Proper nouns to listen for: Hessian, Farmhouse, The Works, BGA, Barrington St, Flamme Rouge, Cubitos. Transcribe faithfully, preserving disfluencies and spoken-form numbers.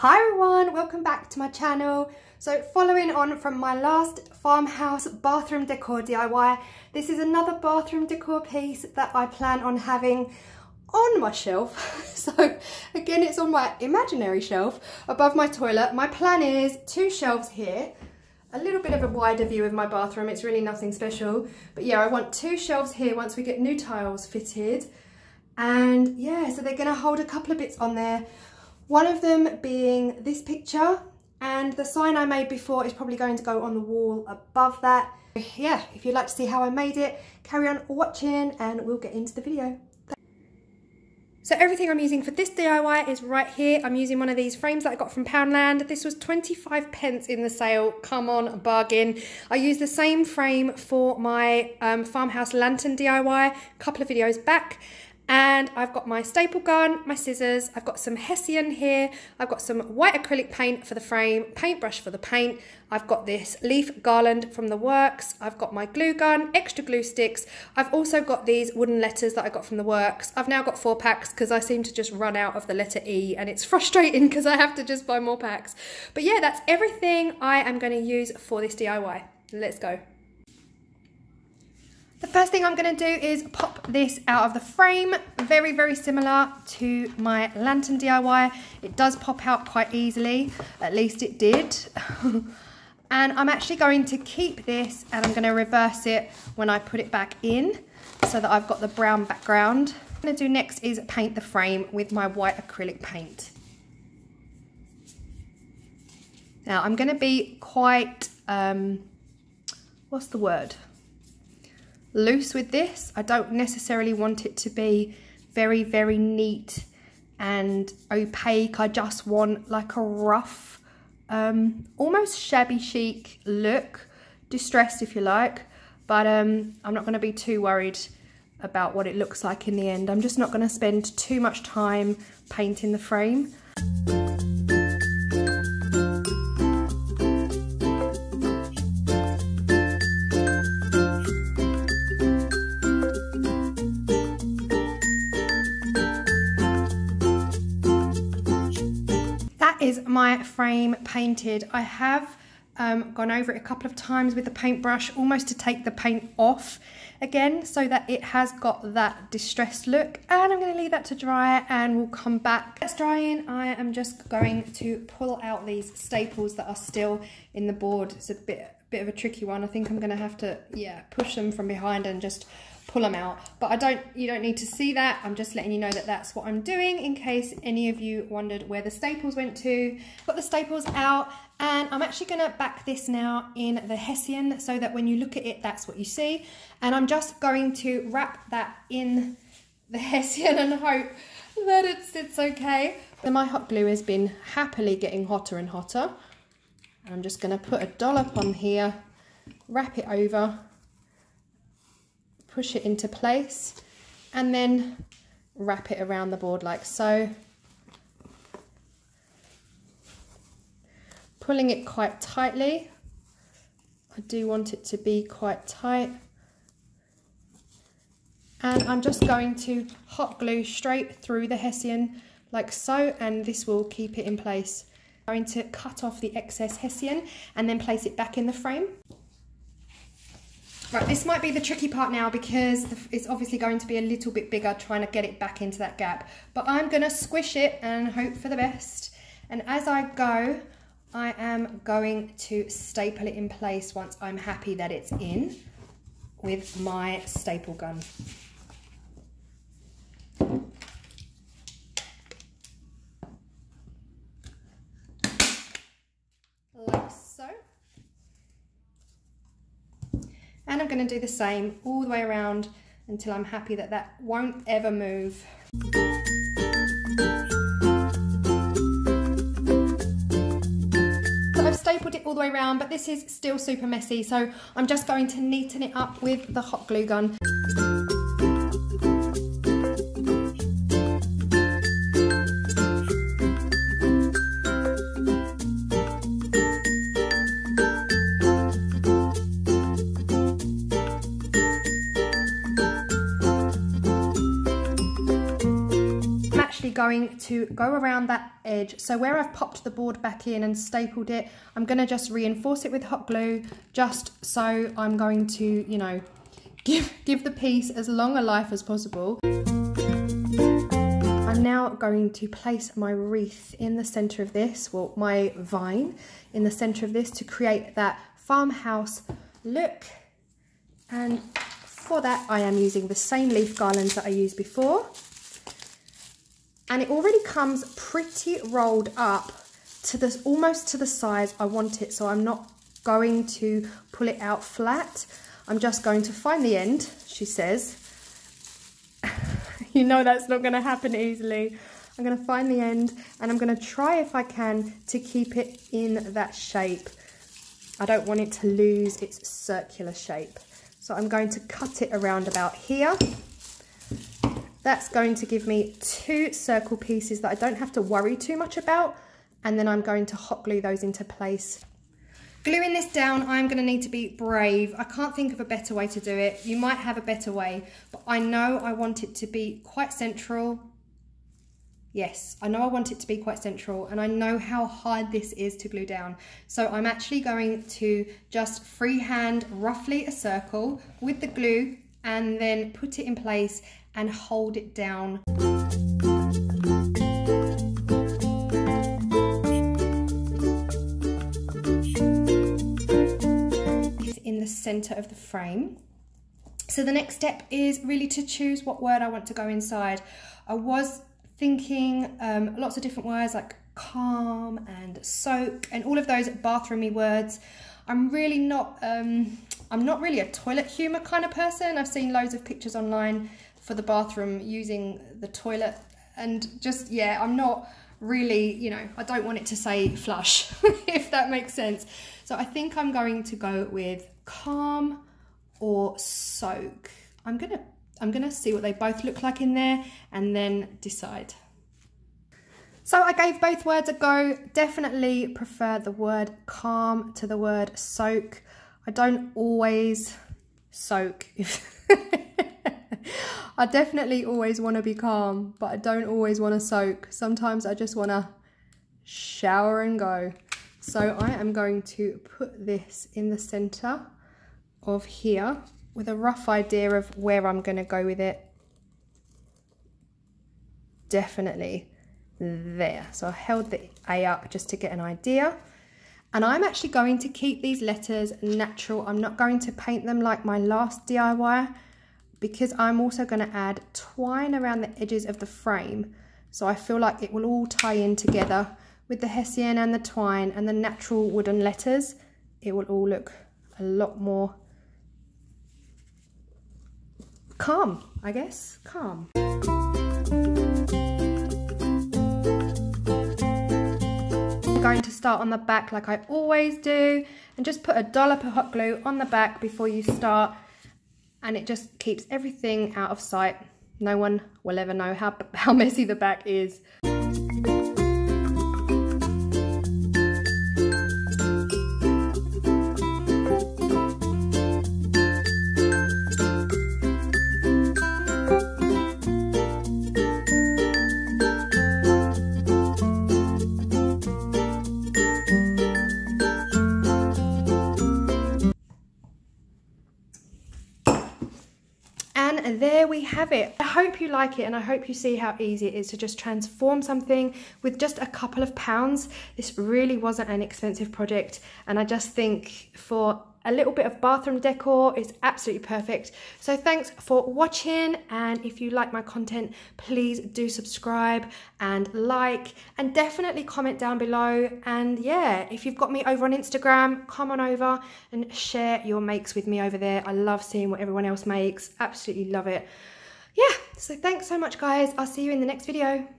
Hi everyone, welcome back to my channel. So following on from my last farmhouse bathroom decor D I Y, this is another bathroom decor piece that I plan on having on my shelf. So again, it's on my imaginary shelf above my toilet. My plan is two shelves here, a little bit of a wider view of my bathroom. It's really nothing special, but yeah, I want two shelves here once we get new tiles fitted. And yeah, so they're gonna hold a couple of bits on there. One of them being this picture, and the sign I made before is probably going to go on the wall above that. Yeah, if you'd like to see how I made it, carry on watching and we'll get into the video. So everything I'm using for this D I Y is right here. I'm using one of these frames that I got from Poundland. This was twenty-five pence in the sale. Come on, bargain. I used the same frame for my um, farmhouse lantern D I Y a couple of videos back. And I've got my staple gun, my scissors, I've got some Hessian here, I've got some white acrylic paint for the frame, paintbrush for the paint, I've got this leaf garland from The Works, I've got my glue gun, extra glue sticks, I've also got these wooden letters that I got from The Works. I've now got four packs because I seem to just run out of the letter E, and it's frustrating because I have to just buy more packs. But yeah, that's everything I am going to use for this D I Y. Let's go. The first thing I'm going to do is pop this out of the frame, very, very similar to my lantern D I Y. It does pop out quite easily, at least it did. And I'm actually going to keep this and I'm going to reverse it when I put it back in so that I've got the brown background. What I'm going to do next is paint the frame with my white acrylic paint. Now I'm going to be quite, um, what's the word? Loose with this. I don't necessarily want it to be very very neat and opaque. I just want like a rough, um, almost shabby chic look, distressed if you like, but um, I'm not going to be too worried about what it looks like in the end. I'm just not going to spend too much time painting the frame. Is my frame painted. I have um, gone over it a couple of times with the paintbrush almost to take the paint off again so that it has got that distressed look, and I'm going to leave that to dry and we'll come back. That's drying. I am just going to pull out these staples that are still in the board. It's a bit bit of a tricky one. I think I'm going to have to yeah push them from behind and just pull them out, but I don't you don't need to see that. I'm just letting you know that that's what I'm doing in case any of you wondered where the staples went to. Got the staples out and I'm actually going to back this now in the Hessian so that when you look at it, that's what you see, and I'm just going to wrap that in the Hessian and hope that it's it's okay. So my hot glue has been happily getting hotter and hotter. I'm just going to put a dollop on here, wrap it over, push it into place, and then wrap it around the board like so. Pulling it quite tightly. I do want it to be quite tight. And I'm just going to hot glue straight through the Hessian like so, and this will keep it in place. I'm going to cut off the excess Hessian and then place it back in the frame. Right, this might be the tricky part now because it's obviously going to be a little bit bigger trying to get it back into that gap. But I'm going to squish it and hope for the best. And as I go, I am going to staple it in place once I'm happy that it's in with my staple gun. Like so. And I'm going to do the same all the way around until I'm happy that that won't ever move. So I've stapled it all the way around, but this is still super messy, so I'm just going to neaten it up with the hot glue gun. Going to go around that edge. So where I've popped the board back in and stapled it, I'm going to just reinforce it with hot glue, just so I'm going to, you know, give, give the piece as long a life as possible. I'm now going to place my wreath in the centre of this, well, my vine in the centre of this to create that farmhouse look. And for that, I am using the same leaf garlands that I used before. And it already comes pretty rolled up to this, almost to the size I want it. So I'm not going to pull it out flat. I'm just going to find the end, she says. You know that's not going to happen easily. I'm going to find the end and I'm going to try if I can to keep it in that shape. I don't want it to lose its circular shape. So I'm going to cut it around about here. That's going to give me two circle pieces that I don't have to worry too much about. And then I'm going to hot glue those into place. Gluing this down, I'm going to need to be brave. I can't think of a better way to do it. You might have a better way, but I know I want it to be quite central. Yes, I know I want it to be quite central, and I know how hard this is to glue down. So I'm actually going to just freehand roughly a circle with the glue and then put it in place and hold it down. It's in the center of the frame. So the next step is really to choose what word I want to go inside. I was thinking um, lots of different words like calm and soak and all of those bathroomy words. I'm really not, um, I'm not really a toilet humor kind of person. I've seen loads of pictures online for the bathroom using the toilet and just, yeah, I'm not really, you know, I don't want it to say flush, if that makes sense. So I think I'm going to go with calm or soak. I'm gonna I'm gonna see what they both look like in there and then decide. So I gave both words a go. Definitely prefer the word calm to the word soak. I don't always soak. If I definitely always want to be calm, but I don't always want to soak. Sometimes I just want to shower and go. So I am going to put this in the center of here, with a rough idea of where I'm going to go with it. Definitely there. So I held the A up just to get an idea. And I'm actually going to keep these letters natural. I'm not going to paint them like my last D I Y, because I'm also going to add twine around the edges of the frame. So I feel like it will all tie in together with the Hessian and the twine and the natural wooden letters. It will all look a lot more calm, I guess, calm. I'm going to start on the back like I always do and just put a dollop of hot glue on the back before you start, and it just keeps everything out of sight. No one will ever know how, how messy the back is. And there we have it. I hope you like it, and I hope you see how easy it is to just transform something with just a couple of pounds. This really wasn't an expensive project, and I just think for a little bit of bathroom decor, it's absolutely perfect. So thanks for watching, and if you like my content, please do subscribe and like, and definitely comment down below. And yeah, if you've got me over on Instagram, come on over and share your makes with me over there. I love seeing what everyone else makes, absolutely love it. Yeah, so thanks so much guys, I'll see you in the next video.